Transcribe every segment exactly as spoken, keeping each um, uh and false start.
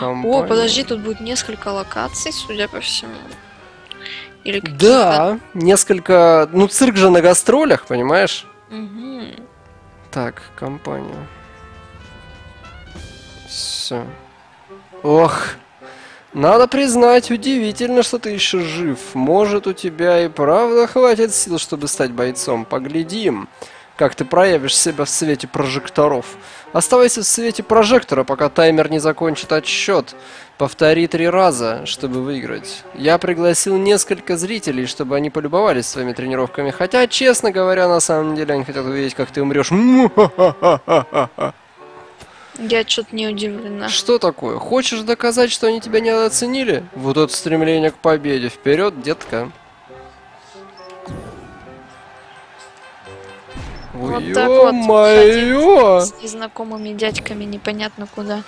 Компания. О, подожди, тут будет несколько локаций, судя по всему. Или да, несколько... Ну, цирк же на гастролях, понимаешь? Угу. Так, компания. Все. Ох, надо признать, удивительно, что ты еще жив. Может, у тебя и правда хватит сил, чтобы стать бойцом. Поглядим, как ты проявишь себя в свете прожекторов. Оставайся в свете прожектора, пока таймер не закончит отсчет. Повтори три раза, чтобы выиграть. Я пригласил несколько зрителей, чтобы они полюбовались своими тренировками. Хотя, честно говоря, на самом деле они хотят увидеть, как ты умрешь. Я что-то не удивлена. Что такое? Хочешь доказать, что они тебя не оценили? Вот это стремление к победе. Вперед, детка. Вот ой, так вот ходим с незнакомыми дядьками непонятно куда.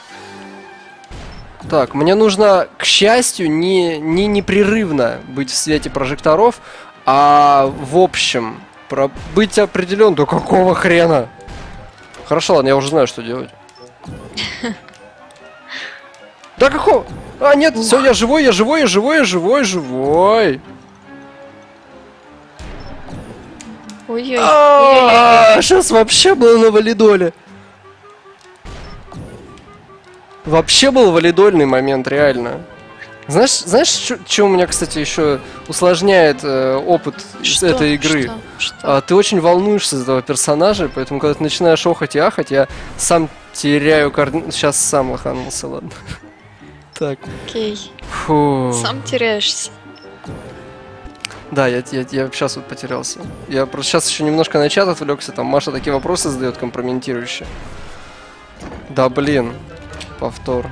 Так, мне нужно, к счастью, не, не непрерывно быть в свете прожекторов, а в общем, про быть определен, до какого хрена? Хорошо, ладно, я уже знаю, что делать. Да какого? А, нет, все, я живой, я живой, я живой, я живой, живой. Ой-ой-ой. Сейчас вообще было на валидоле. Вообще был валидольный момент, реально. Знаешь, знаешь, что у меня, кстати, еще усложняет э, опыт что? этой игры? Что? Что? А, ты очень волнуешься за этого персонажа, поэтому, когда ты начинаешь охать и ахать, я сам теряю координаты. Сейчас сам лоханулся, ладно. Так. Окей. Фу. Сам теряешься. Да, я, я, я сейчас вот потерялся. Я просто сейчас еще немножко на чат отвлекся, там Маша такие вопросы задает компрометирующие. Да блин, повтор.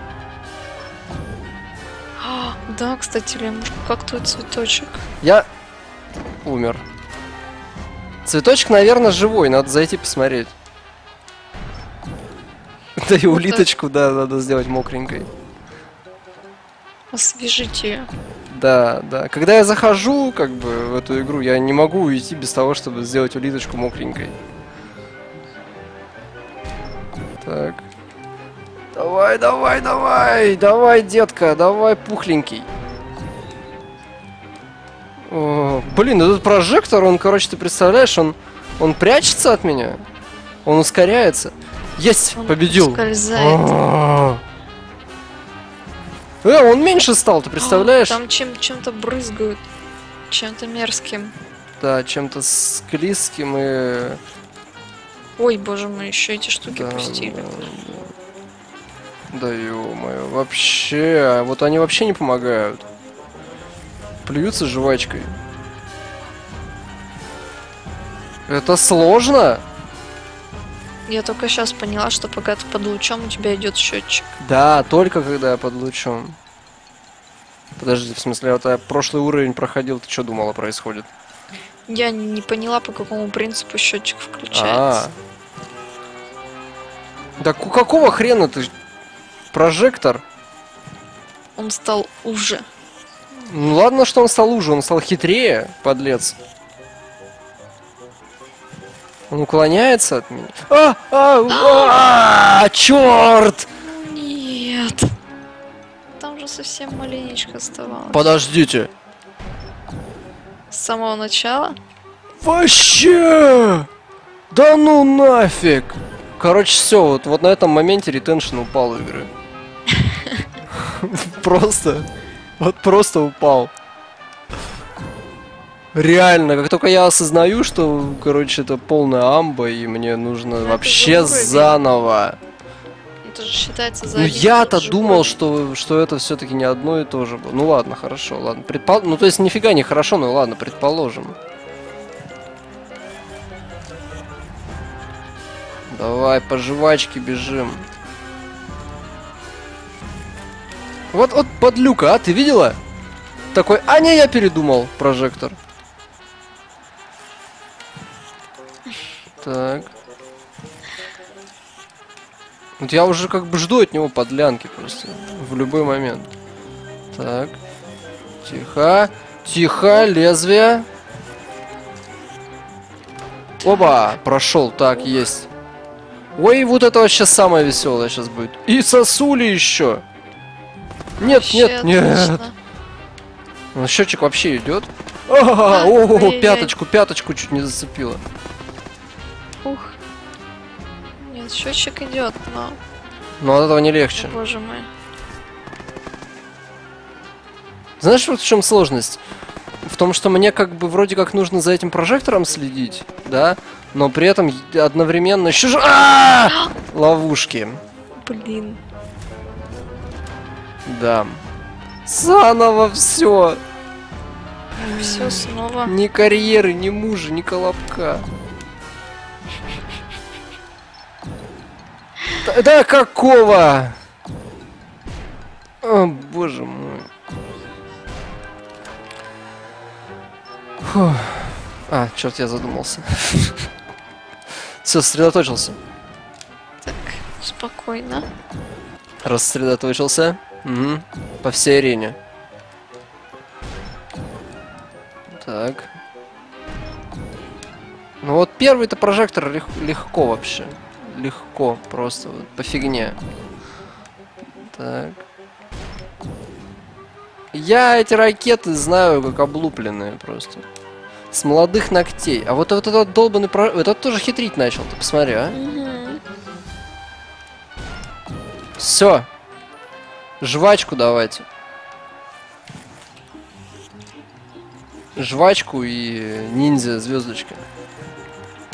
Да, кстати, лемушка, как твой цветочек? Я умер. Цветочек, наверное, живой, надо зайти посмотреть. Да и улиточку, да, надо сделать мокренькой. Освежите ее. Да, да. Когда я захожу, как бы, в эту игру, я не могу уйти без того, чтобы сделать улиточку мокренькой. Так. Давай, давай, давай! Давай, детка, давай, пухленький. О, блин, этот прожектор, он, короче, ты представляешь, он, он прячется от меня. Он ускоряется. Есть, он победил. А-а-а. Э, он меньше стал, ты представляешь? Там чем, чем-то брызгают, чем-то мерзким. Да, чем-то склизким и... Ой, боже мой, еще эти штуки да, пустили. Да, да. Да ё-моё, вообще, вот они вообще не помогают. Плюются жвачкой. Это сложно? Я только сейчас поняла, что пока ты под лучом, у тебя идет счетчик. Да, только когда я под лучом. Подожди, в смысле, вот я прошлый уровень проходил, ты что думала происходит? Я не поняла, по какому принципу счетчик включается. А-а-а. Да у какого хрена ты? Прожектор? Он стал уже. Ну ладно, что он стал уже, он стал хитрее, подлец. Он уклоняется от меня. А, а, а, а, черт! Нет. Там же совсем маленечко оставалось. Подождите. С самого начала? Вообще! Да ну нафиг! Короче, все, вот, вот на этом моменте ретеншн упал игры. Просто. Вот просто упал. Реально, как только я осознаю, что, короче, это полная амба, и мне нужно это вообще заново. Это же считается за... Ну я-то думал, что, что это все-таки не одно и то же было. Ну ладно, хорошо, ладно. Предпол... Ну то есть нифига не хорошо, ну ладно, предположим. Давай, по жвачке бежим. Вот, вот подлюка, а, ты видела? Такой, а не, я передумал, прожектор. Так. Вот я уже как бы жду от него подлянки просто. В любой момент. Так. Тихо. Тихо, лезвие. Опа, прошел. Так, есть. Ой, вот это вообще самое веселое сейчас будет. И сосули еще. Нет, нет, нет. Счетчик вообще идет. О, пяточку, пяточку чуть не зацепила. Ух. Нет, счетчик идет, но. Но от этого не легче. Боже мой. Знаешь, вот в чем сложность? В том, что мне как бы вроде как нужно за этим прожектором следить, да, но при этом одновременно еще же ловушки. Блин. Да. Заново все. Все снова. Ни карьеры, ни мужа, ни колобка. Да какого? О, боже мой. Фух. А, черт, я задумался. Все, сосредоточился. Так, спокойно. Рассредоточился. Угу. По всей арене. Так. Ну вот первый-то прожектор лег легко вообще. Легко, просто вот, по фигне. Так. Я эти ракеты знаю как облупленные просто. С молодых ногтей. А вот, вот этот долбанный про... Этот тоже хитрить начал, ты посмотри, а. Mm-hmm. Все. Жвачку давайте. Жвачку и ниндзя-звездочка.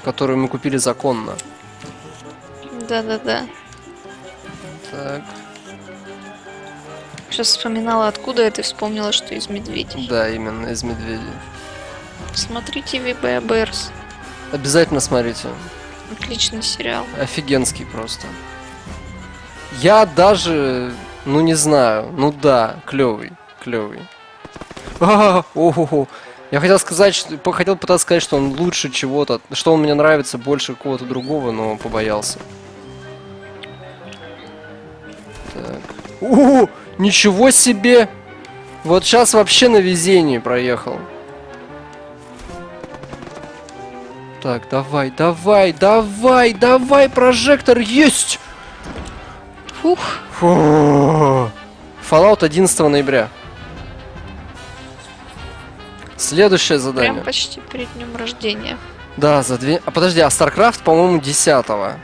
Которую мы купили законно. Да-да-да. Так. Сейчас вспоминала, откуда это, и вспомнила, что из медведей. Да, именно, из медведей. Смотрите ви би эй Берс. Обязательно смотрите. Отличный сериал. Офигенский просто. Я даже, ну не знаю, ну да, клевый, клевый. О-хо-хо. Я хотел сказать, что, хотел пытаться сказать, что он лучше чего-то, что он мне нравится больше какого-то другого, но побоялся. Так. У-у-у! Ничего себе! Вот сейчас вообще на везении проехал. Так, давай, давай, давай, давай, прожектор есть! Фух. Фу. Fallout одиннадцатого ноября. Следующее задание. Прям почти перед днем рождения. Да, за две... А подожди, а StarCraft, по-моему, десятого.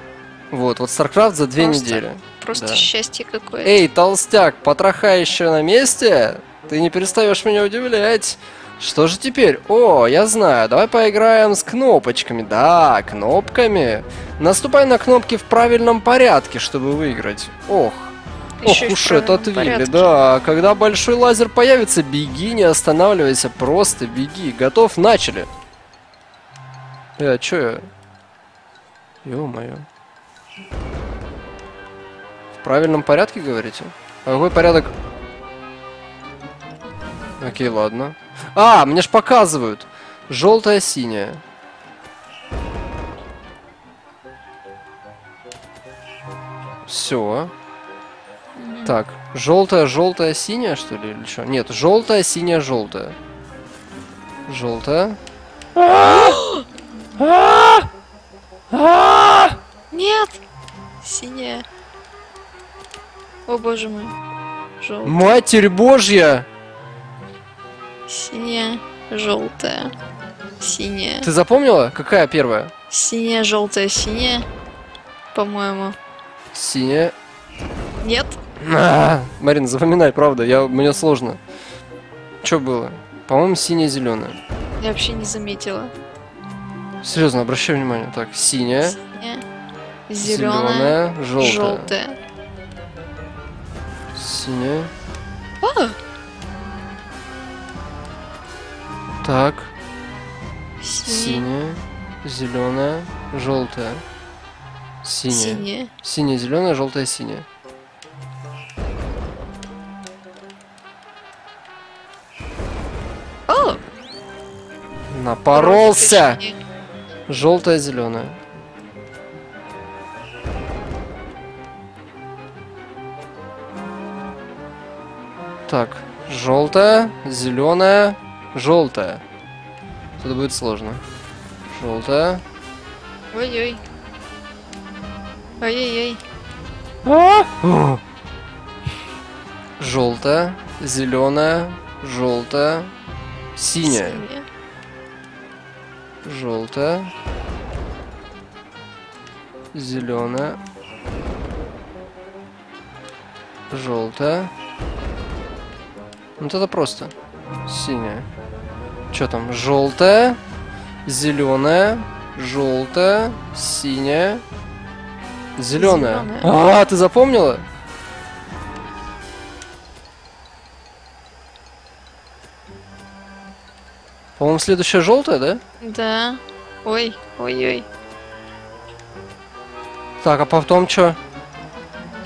Вот, вот StarCraft за две Просто... недели. Просто да. Счастье какое-то. Эй, толстяк, потроха еще на месте? Ты не перестаешь меня удивлять. Что же теперь? О, я знаю, давай поиграем с кнопочками. Да, кнопками. Наступай на кнопки в правильном порядке, чтобы выиграть. Ох. Еще Ох уж это отвили, да. Когда большой лазер появится, беги, не останавливайся, просто беги. Готов, начали. Э, че я? Ё-моё. В правильном порядке, говорите? А какой порядок? Окей, ладно. А, мне ж показывают. Желтая, синяя. Все. Так, желтая, желтая, синяя, что ли, или что? Нет, желтая, синяя, желтая. Желтая. Нет! Синяя. О, боже мой. Желтая. Матерь божья! Синяя, желтая, синяя. Ты запомнила? Какая первая? Синяя, желтая, синяя, по-моему. Синяя. Нет. А-а-а. Марина, запоминай, правда, я, мне сложно. Что было? По-моему, синяя, зеленая. Я вообще не заметила. Серьезно, обращай внимание. Так, синяя, синяя, зеленая, зеленая, желтая. желтая. Синяя. О! Так. Синяя, зеленая, желтая. Синяя. Синяя, синяя, зеленая, желтая, синяя. О! Напоролся! Желтая, зеленая. Так, желтая, зеленая, желтая. Тут будет сложно. Желтая. Ой-ой. Ой-ой-ой. желтая, зеленая, желтая, синяя, синяя. Желтая, зеленая, желтая. Вот это просто. Синяя. Что там? Желтая, зеленая, желтая, синяя, зеленая. Зеленая. А, ты запомнила? По-моему, следующая желтая, да? Да. Ой, ой-ой. Так, а потом что?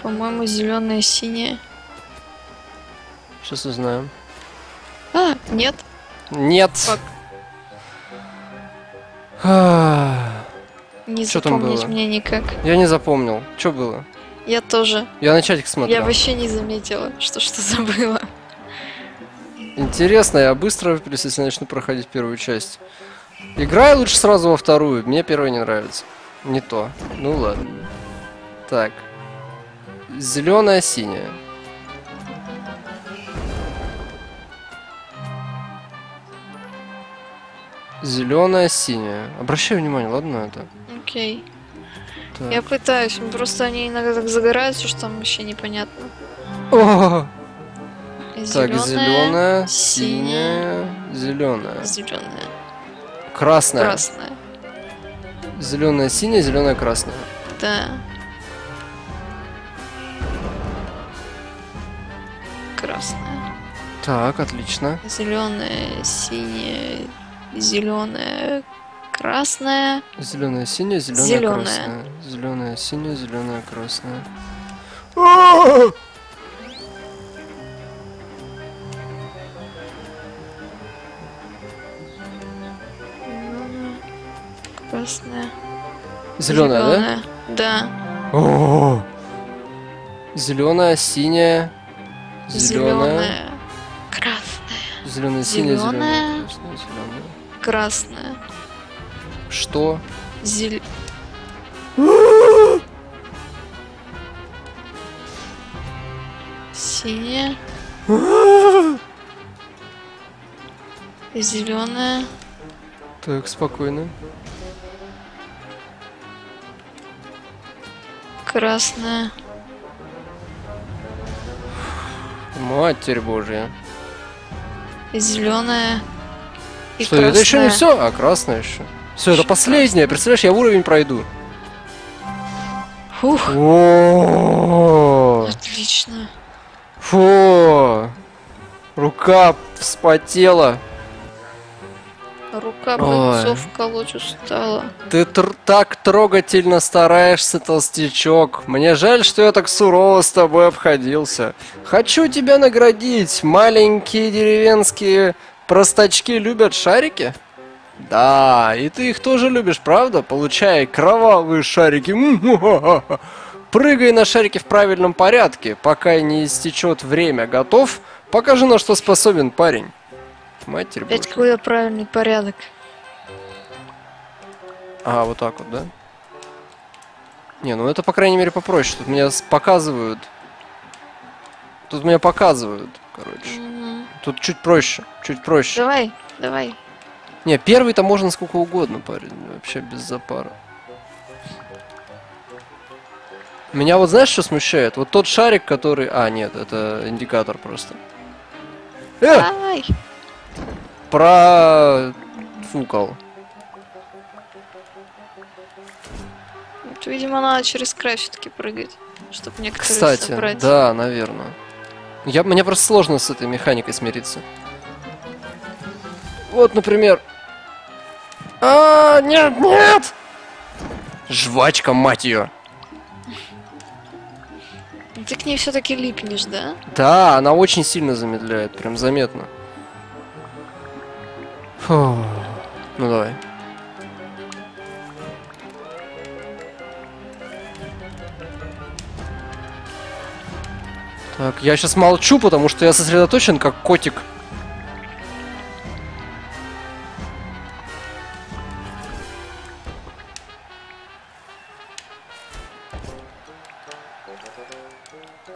По-моему, зеленая, синяя. Сейчас узнаем. А, нет. Нет. Не что запомнить там было? Мне никак. Я не запомнил. Что было? Я тоже. Я на чатик смотрел. Я вообще не заметила, что что забыла. Интересно, я быстро, если начну проходить первую часть. Играй лучше сразу во вторую. Мне первая не нравится. Не то. Ну ладно. Так. Зеленая, синяя. Зеленая, синяя. Обращай внимание, ладно, на это? Окей. Так. Я пытаюсь, просто они иногда так загораются, что там вообще непонятно. О! Зеленая, так, зеленая, синяя, зеленая. Зеленая. Красная. Красная. Зеленая, синяя, зеленая, красная. Да. Красная. Так, отлично. Зеленая, синяя. Зеленая, красная. Зеленая, синяя, зеленая, зеленая, красная. Зеленая, синяя, зеленая, красная. А-а-а! Красная. Зеленая, зеленая, да? Да. О-о-о! Зеленая, синяя, зеленая, зеленая, красная. Зеленая, синяя, зеленая, зеленая, красная, зеленая. Красная. Что? Зель... Синяя. Зеленая. Так, спокойно. Красная. Матерь Божья. Зеленая. И что, красная. Это еще не все, а красная еще. Все, это последнее. Представляешь, я уровень пройду. Фух. О-о-о-о. Отлично. Фу. Рука вспотела. Рука бойцов колоть устала. Ты тр так трогательно стараешься, толстячок. Мне жаль, что я так сурово с тобой обходился. Хочу тебя наградить, маленькие деревенские... Простачки любят шарики? Да, и ты их тоже любишь, правда? Получай кровавые шарики. Прыгай на шарики в правильном порядке, пока не истечет время. Готов? Покажи, на что способен, парень. Матерь Божья. Опять какой-то правильный порядок. А, вот так вот, да? Не, ну это, по крайней мере, попроще. Тут меня показывают. Тут меня показывают, короче. Тут чуть проще, чуть проще. Давай, давай. Не, первый-то можно сколько угодно, парень. Вообще без запара. Меня вот знаешь, что смущает? Вот тот шарик, который... А, нет, это индикатор просто. Э! Давай. Профукал. Вот, видимо, надо через край все-таки прыгать, чтобы некоторые Кстати, собрать. Да, наверное. Я, мне просто сложно с этой механикой смириться. Вот, например... А, нет, нет! Жвачка, мать ее! Ты к ней все-таки липнешь, да? Да, она очень сильно замедляет, прям заметно. Фу. Ну давай. Так, я сейчас молчу, потому что я сосредоточен, как котик.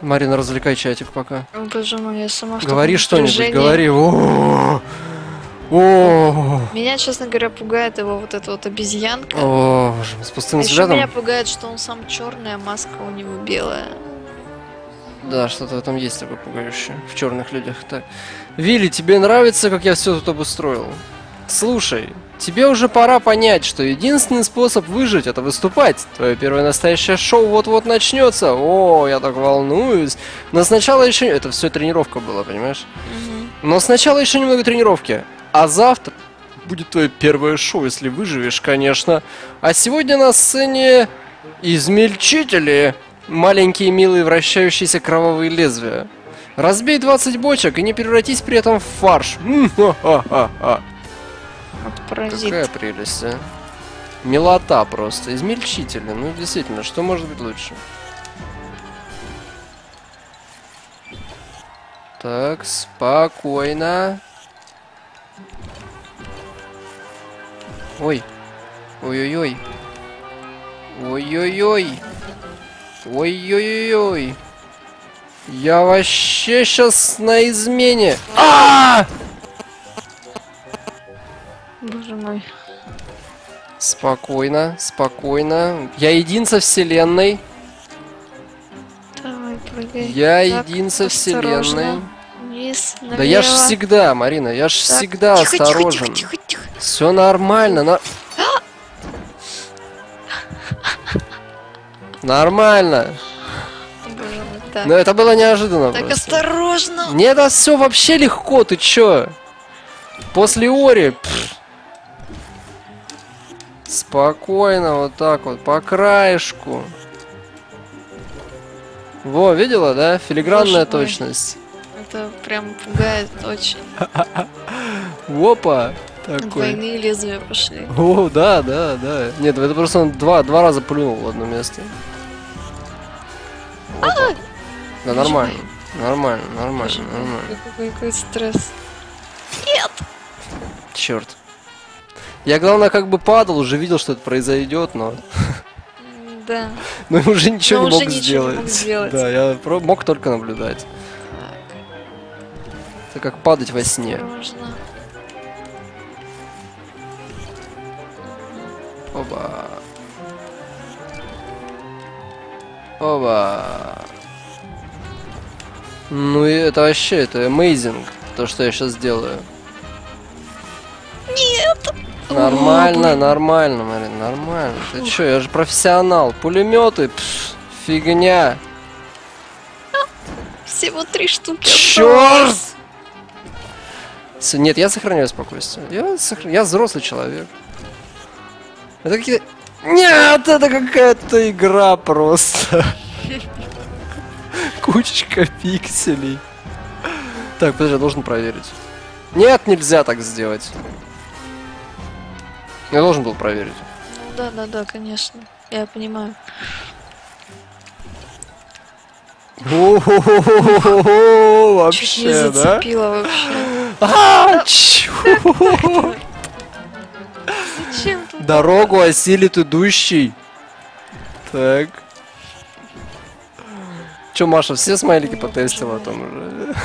Марина, развлекай чатик пока. О, боже мой, я сама в таком напряжении. Что-нибудь, говори. О-о-о-о. О-о-о. Меня, честно говоря, пугает его вот эта вот обезьянка. О, с пустым взглядом. Меня пугает, что он сам черный, а маска у него белая. Да, что-то в этом есть такое пугающее. В черных людях. Так. Вилли, тебе нравится, как я все тут обустроил? Слушай, тебе уже пора понять, что единственный способ выжить — это выступать. Твое первое настоящее шоу вот-вот начнется. О, я так волнуюсь. Но сначала еще... Это все тренировка была, понимаешь? Mm-hmm. Но сначала еще немного тренировки. А завтра будет твое первое шоу, если выживешь, конечно. А сегодня на сцене измельчители. Маленькие, милые, вращающиеся кровавые лезвия. Разбей двадцать бочек и не превратись при этом в фарш. М-ха-ха-ха-ха. Какая прелесть, а? Милота просто. Измельчители. Ну, действительно, что может быть лучше? Так, спокойно. Ой. Ой-ой-ой. Ой-ой-ой. Ой-ой-ой. Я вообще сейчас на измене. А-а-а! Боже мой. Спокойно, спокойно. Я един со вселенной. Давай, прыгай. Я так, един со осторожно. Вселенной. Вниз, да я ж всегда, Марина, я ж так. всегда тихо, осторожен. Тихо, тихо, тихо, тихо. Все нормально, на... Нормально. Боже мой, так. Но это было неожиданно. Так просто. Осторожно. Нет, это все вообще легко, ты чё? После Ори. Пфф. Спокойно, вот так вот, по краешку. Во, видела, да? Филигранная точность. Это прям пугает очень. Опа! Двойные лезвия пошли. О, да, да, да. Нет, это просто он два, два раза плюнул в одно место. Да, нормально. Нормально, нормально, нормально. Какой стресс. Нет! Черт. Я, главное, как бы падал, уже видел, что это произойдет, но... Да. Но уже ничего не мог сделать. Да, я мог только наблюдать. Это как падать во сне. Оба. Оба. Ну и это вообще, это amazing, то, что я сейчас делаю. Нет! Нормально, О, нормально, Марин, нормально. Фу. Ты чё, я же профессионал. Пулеметы, пш, фигня. Всего три штуки. Чёрт! Нет, я сохраняю спокойствие. Я, сохран... я взрослый человек. Это какие-то... Нет, это какая-то игра просто. Кучечка пикселей. Так, подожди, я должен проверить. Нет, нельзя так сделать. Я должен был проверить. Ну, да, да, да, конечно. Я понимаю. О-хо-хо-хо-хо-хо-хо! Вообще, да? Зацепила вообще. А, чё? Дорогу осилит идущий. Так. Че, Маша, все смайлики потестила о том уже?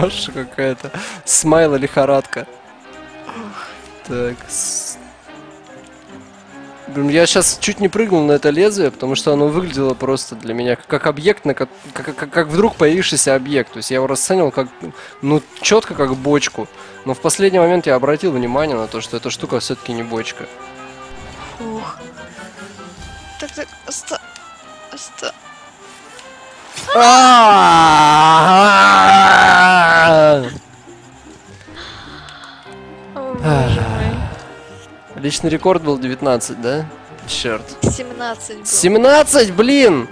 Маша какая-то. Смайла лихорадка. Так. Я сейчас чуть не прыгнул на это лезвие, потому что оно выглядело просто для меня как объект, на как, как, как, как вдруг появившийся объект. То есть я его расценил как, ну, четко как бочку. Но в последний момент я обратил внимание на то, что эта штука все-таки не бочка. Фух. Так, так, оста... оста... Личный рекорд был девятнадцать, да? Черт. семнадцать был. семнадцать, блин!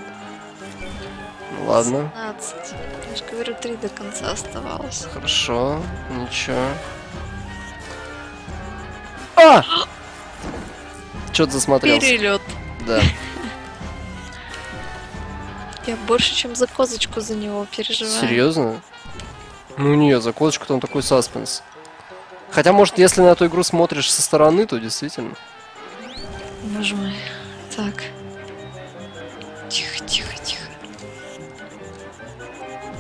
Ну, ладно. семнадцать. Я же говорю, три до конца оставалось. Хорошо, ничего. А! Чё-то засмотрелся. Перелет. Да. Я больше, чем за козочку за него переживаю. Серьезно? Ну не, за козочку там такой саспенс. Хотя, может, если на эту игру смотришь со стороны, то действительно. Боже мой. Так. Тихо, тихо, тихо.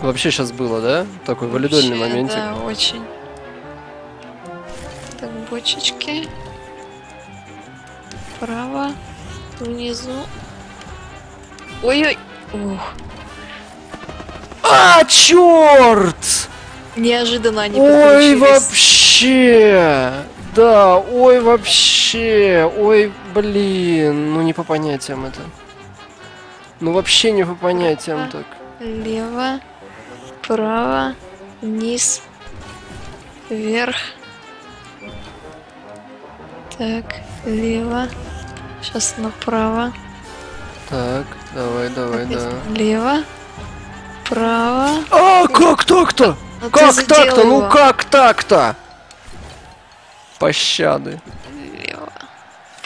Вообще сейчас было, да? Такой вообще, валидольный моментик. Да, очень. Так, бочечки. Вправо. Внизу. Ой-ой. Ух. А, черт! Неожиданно они подключились. Ой, вообще! Да, ой, вообще! Ой, блин! Ну, не по понятиям это. Ну, вообще не по понятиям так. Лево, право, вниз, вверх. Так, лево. Сейчас направо. Так, давай, давай, так, да. Лево, право. А, как так-то? А, как так-то? Ну как так-то? Пощады. Лево,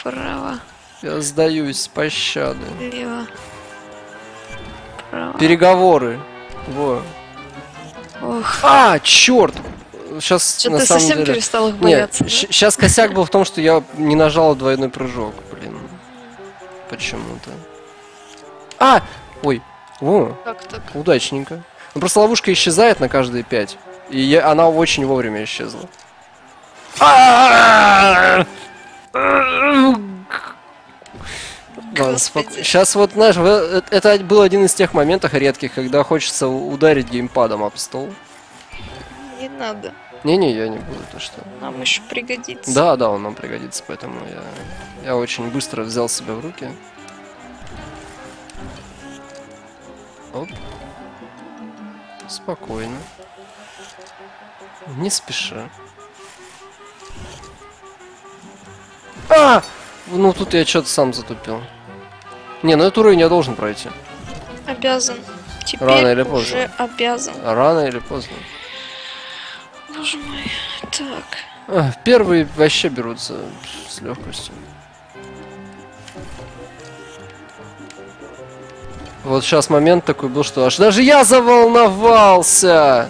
право. Я сдаюсь, пощады. Лево. Право. Переговоры. Во. Ох. А, черт! Сейчас на самом совсем деле... перестал их бояться. Нет, да? Сейчас косяк был в том, что я не нажал двойной прыжок, блин. Почему-то. А! Ой. О. Так, так. Удачненько. Ну, просто ловушка исчезает на каждые пять. И я... она очень вовремя исчезла. Ладно, споко... Сейчас вот, знаешь, это был один из тех моментов редких, когда хочется ударить геймпадом об стол. Не надо. Не-не, я не буду, то что. Нам еще пригодится. Да, да, он нам пригодится, поэтому я, я очень быстро взял себя в руки. Оп. Спокойно. Не спеша. А! Ну тут я что-то сам затупил. Не, ну этот уровень я должен пройти. Обязан. Теперь рано или поздно. Уже обязан. Рано или поздно. Боже мой. Так. А, первые вообще берутся с легкостью. Вот сейчас момент такой был, что аж даже я заволновался.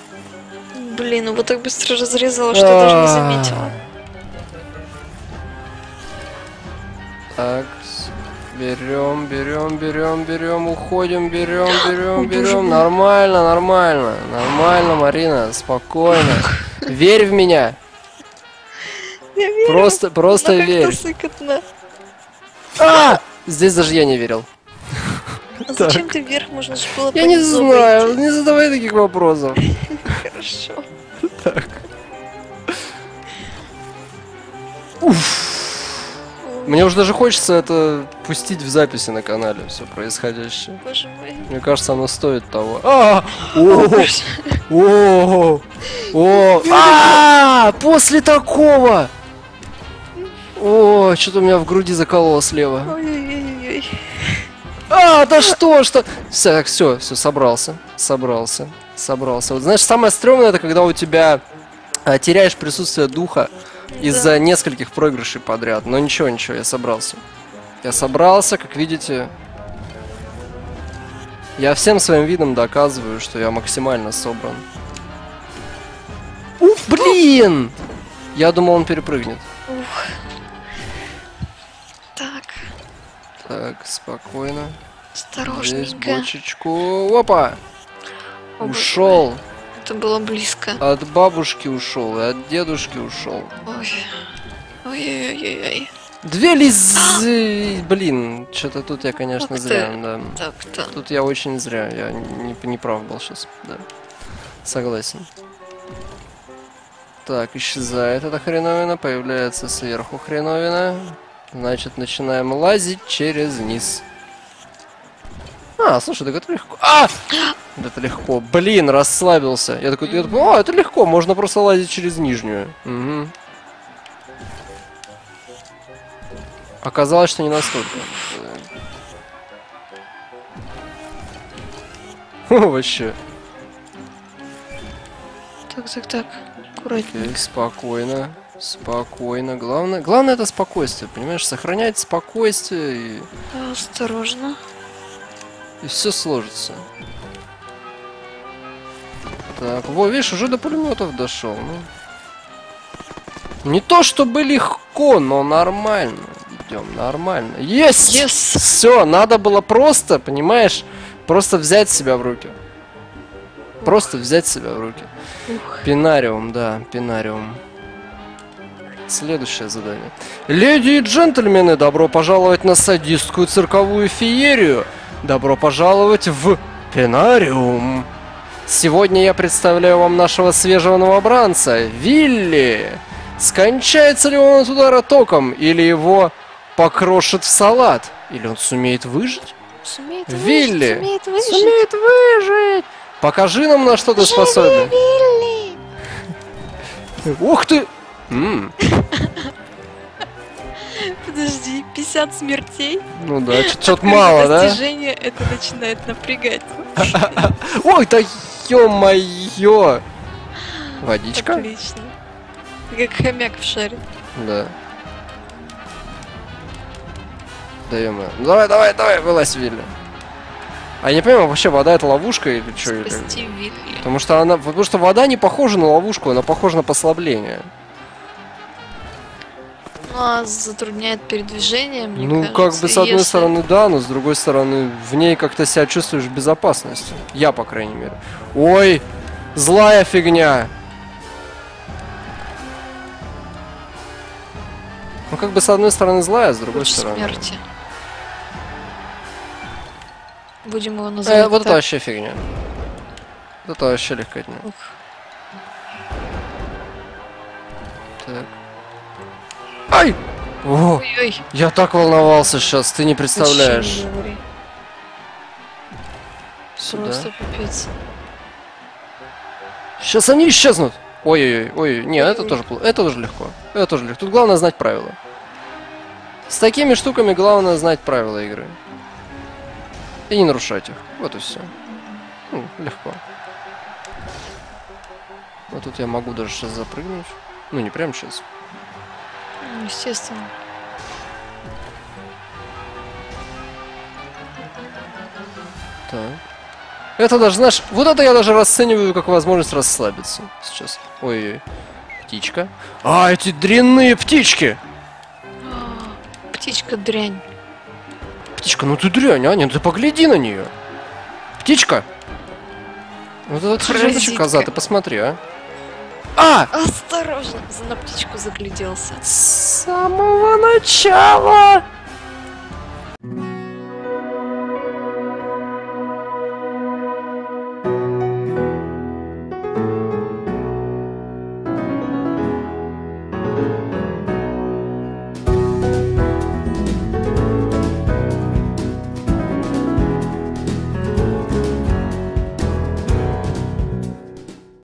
Блин, ну вот так быстро разрезала, что я даже не заметила. Так, берем, берем, берем, берем, уходим, берем, берем, берем. Нормально, нормально, нормально, Марина, спокойно. Верь в меня. Я верю. Просто, просто верь. А, здесь даже я не верил. А зачем ты вверх, можно же было? Я не знаю, не задавай таких вопросов. Хорошо. Так. Уф. Мне уже даже хочется это пустить в записи на канале, все происходящее. Боже мой. Мне кажется, оно стоит того. А! О! О! А! После такого! О, что-то у меня в груди закололо слева. Ой-ой-ой-ой. А, да что, что? Все, все, все, собрался, собрался, собрался. Вот знаешь, самое стрёмное, это когда у тебя теряешь присутствие духа. Из-за да. нескольких проигрышей подряд. Но ничего, ничего, я собрался. Я собрался, как видите. Я всем своим видом доказываю, что я максимально собран. Уф, блин! Я думал, он перепрыгнет. Ух. Так. Так, спокойно. Осторожненько. Здесь бочечку. Опа! Оба. Ушел. Это было близко. От бабушки ушел и от дедушки ушел. Ой, ой-ой-ой-ой. Две лизы, блин, что-то тут я, конечно, так зря, ты. Да. Так-то. Тут я очень зря, я не, не прав был сейчас, да. Согласен. Так, исчезает эта хреновина, появляется сверху хреновина. Значит, начинаем лазить через низ. А, слушай, так это легко. А! Это легко. Блин, расслабился. Я такой, я такой, о, это легко, можно просто лазить через нижнюю. Угу. Оказалось, что не настолько. О, вообще. Так, так, так. Аккуратненько. Окей, спокойно. Спокойно. Главное. Главное это спокойствие, понимаешь? Сохранять спокойствие и. Осторожно. И все сложится. Так, во, видишь, уже до пулеметов дошел. Ну. Не то чтобы легко, но нормально. Идем, нормально. Есть! Yes! Yes! Все, надо было просто, понимаешь, просто взять себя в руки. Просто взять себя в руки. Ух. Пенариум, да, пенариум. Следующее задание. Леди и джентльмены, добро пожаловать на садистскую цирковую феерию. Добро пожаловать в Пенариум. Сегодня я представляю вам нашего свежего новобранца, Вилли. Скончается ли он от удара током, или его покрошит в салат? Или он сумеет выжить? Сумеет Вилли! Выжить, сумеет выжить. Сумеет выжить! Покажи нам, на что ты способен. Вилли! Ух ты! М-м. Подожди, пятьдесят смертей? Ну да, что-то мало, да? Достижение, это начинает напрягать. Ой, да ё-моё! Водичка? Отлично. Ты как хомяк в шаре. Да. Даем ее. Давай, давай, давай, вылазь, Вилли. А я не понимаю, вообще вода это ловушка или что? Спасти Вилли. Потому что она, потому что вода не похожа на ловушку, она похожа на послабление. Ну, а затрудняет передвижение, мне ну, кажется. Ну, как бы с одной если... стороны да, но с другой стороны в ней как-то себя чувствуешь в безопасности. Я, по крайней мере. Ой, злая фигня. Ну, как бы с одной стороны злая, а с другой Лучше стороны... смерти. Будем его называть э, Вот так. это вообще фигня. Вот это вообще легкотня. Ух. Так. Ай! О, ой -ой. Я так волновался сейчас, ты не представляешь. Сюда. Просто пипец. Сейчас они исчезнут. Ой-ой-ой, ой, не, это тоже, это тоже легко, это тоже легко. Тут главное знать правила. С такими штуками главное знать правила игры и не нарушать их. Вот и все. Ну, легко. Вот тут я могу даже сейчас запрыгнуть, ну не прямо сейчас. Естественно. Так. Это даже, знаешь, вот это я даже расцениваю как возможность расслабиться сейчас. Ой-ой-ой. Птичка. А, эти дрянные птички! Птичка дрянь. Птичка, ну ты дрянь, а? Нет, ты погляди на нее. Птичка! Вот это хреночек коза, ты посмотри, а. А! Осторожно, на птичку загляделся. С самого начала!